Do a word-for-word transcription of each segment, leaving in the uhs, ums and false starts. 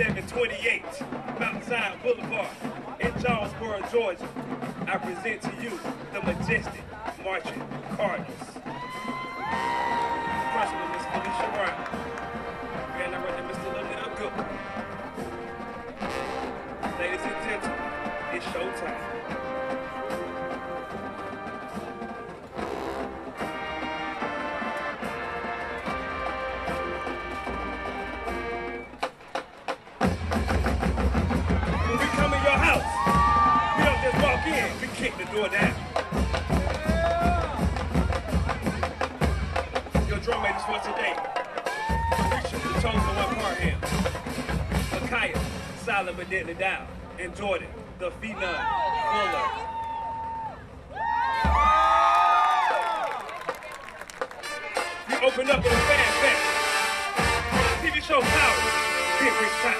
seven twenty-eight Mountainside Boulevard in Jonesboro, Georgia, I present to you the majestic Marching Cardinals. First one, Miss Felicia Brown. And I read Mister Lillian Uncle. Ladies and gentlemen, it's showtime. Door down. Your drum majors for today. Preacher, the chosen one Parham. Micaiah, Solid but Deadly Down. And Jordan, the Phenom, Fuller. We open up with a fan fest. T V show Power. Big Rich Time.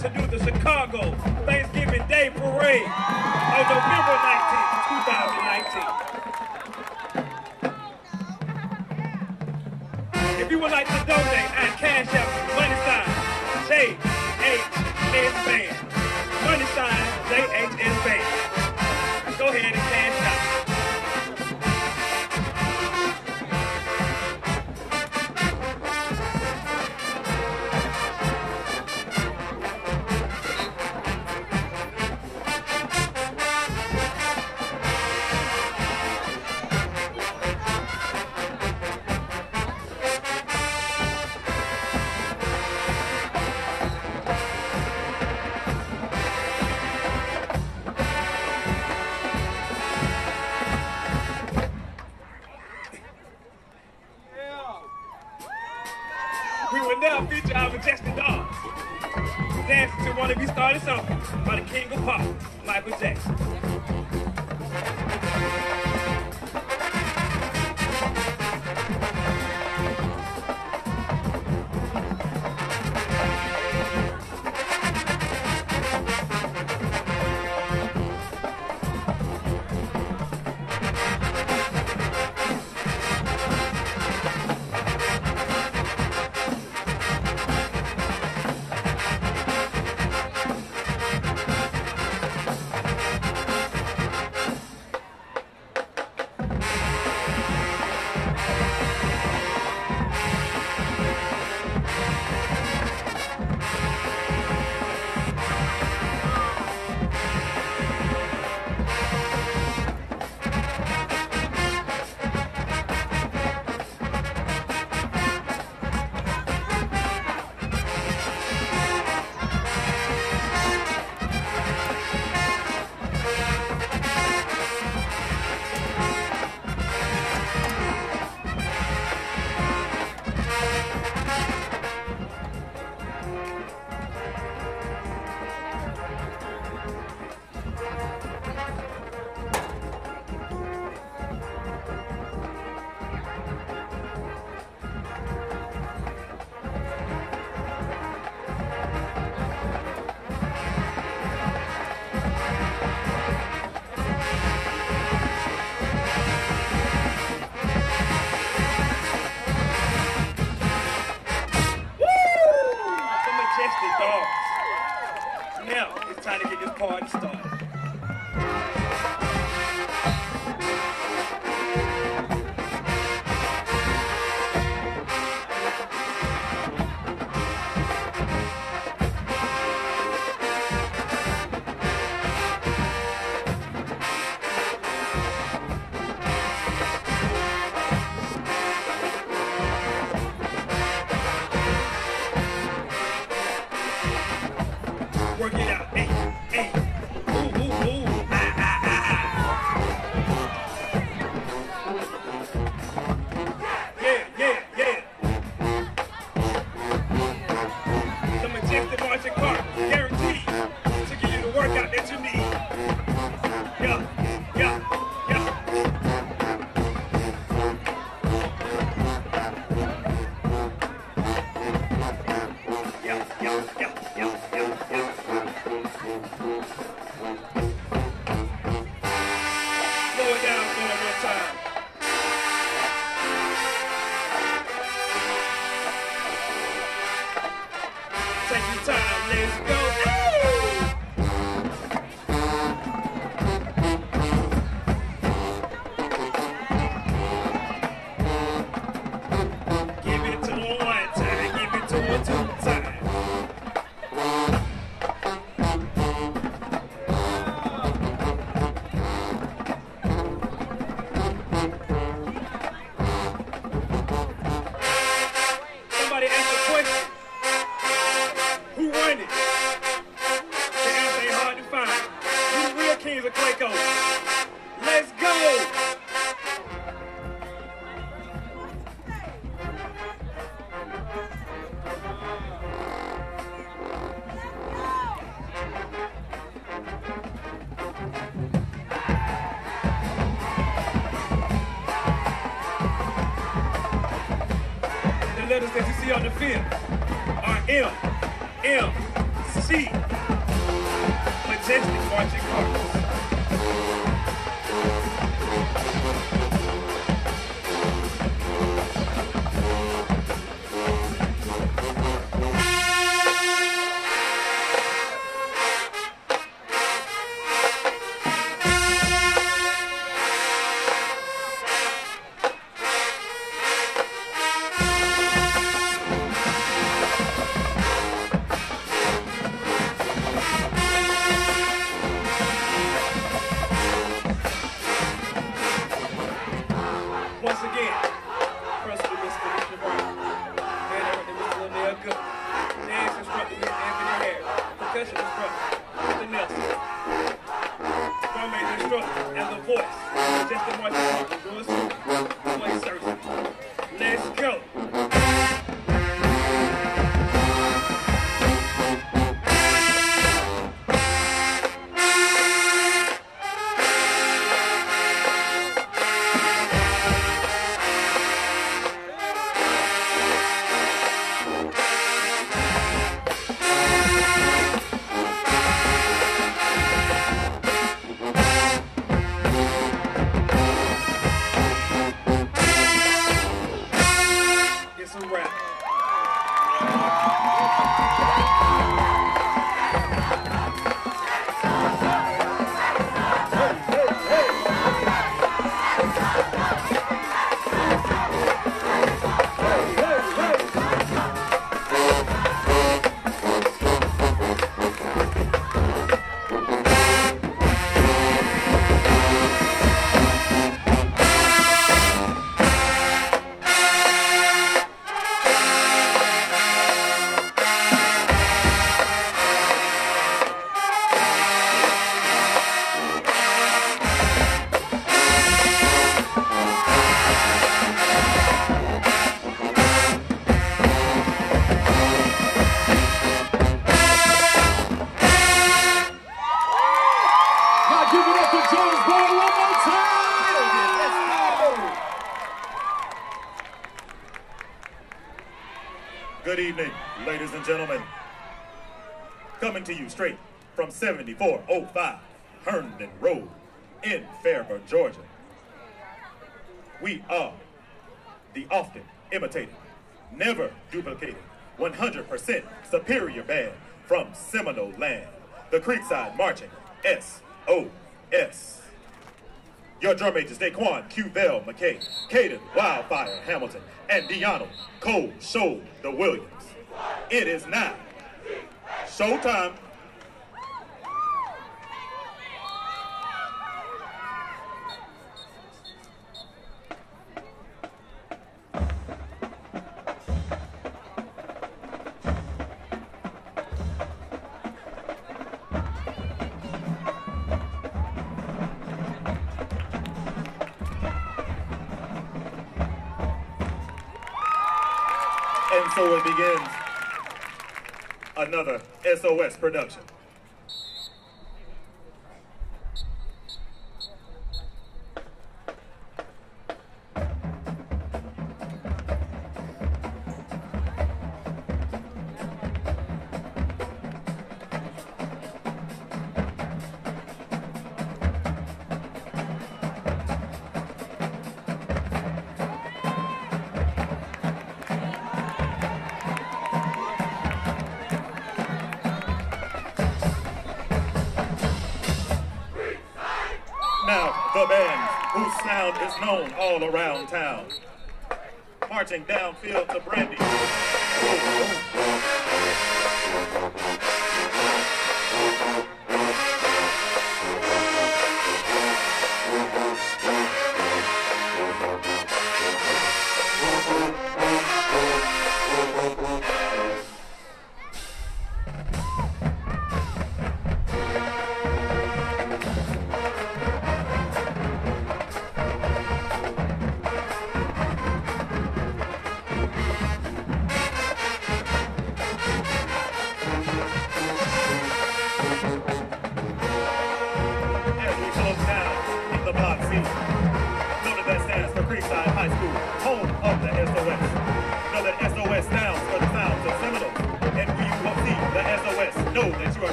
To do the Chicago Thanksgiving Day Parade on November nineteenth, two thousand nineteen. If you would like to donate, I cash out money sign J H S Band. Money sign J H S Band. Go ahead and cash out. Gentlemen, coming to you straight from seventy-four oh five Herndon Road in Faribault, Georgia. We are the often imitated, never duplicated, one hundred percent superior band from Seminole Land, the Creekside Marching S O S Your drum majors, Daquan, Q-Bell, McKay, Caden, Wildfire, Hamilton, and Diano, Cole, Show, the Williams. It is now showtime. And so it begins. Another S O S production. the bands whose sound is known all around town. Marching downfield to Brandy.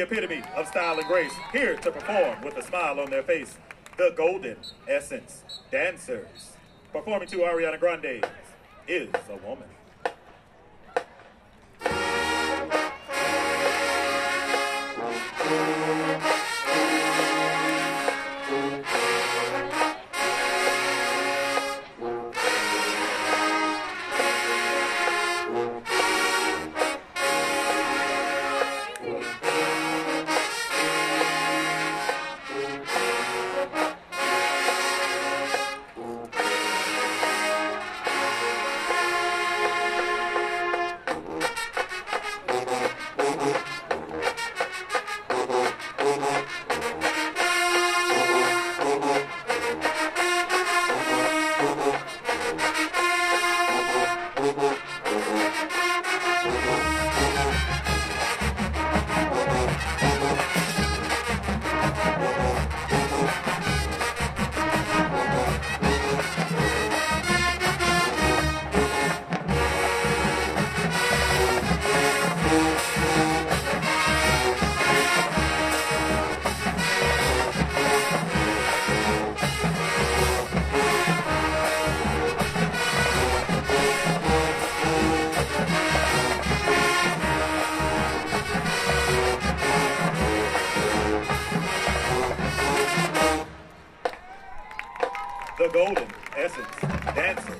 Epitome of style and grace, here to perform with a smile on their face, the Golden Essence Dancers. Performing to Ariana Grande is a woman. Golden Essence Dancers.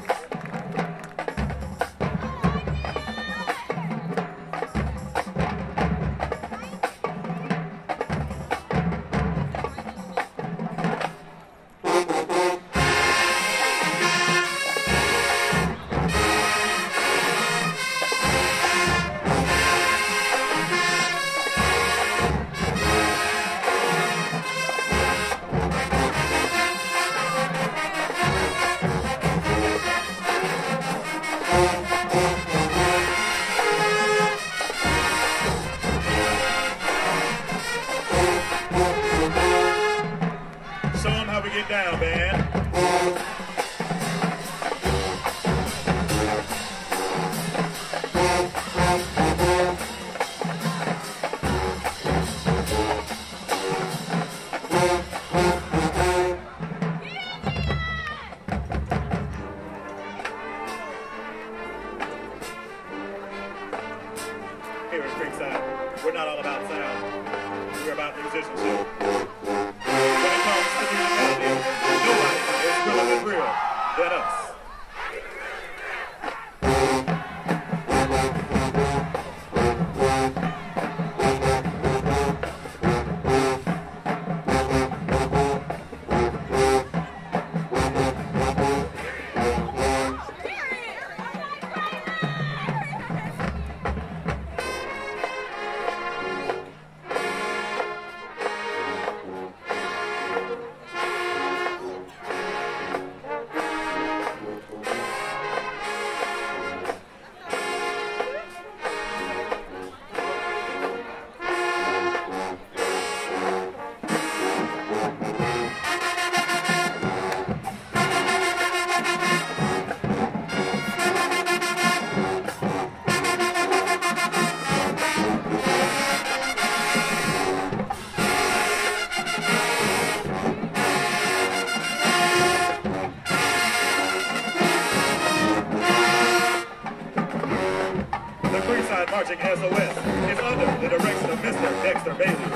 Marching S O S is under the direction of Mister Dexter Bailey.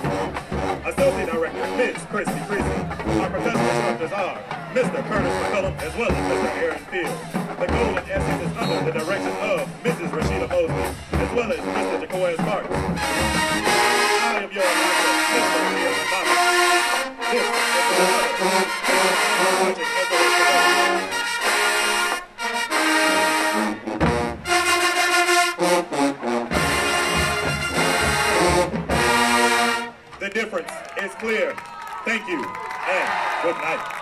Associate Director Miz Christy Creasy. Our professional instructors are Mister Curtis McCullum as well as Mister Aaron Fields. The Golden Essence is under the direction of Missus Rashida Mosley as well as Mister Jacoia Martin. I am your master, Mister This is the Marching S O S. The difference is clear. Thank you and good night.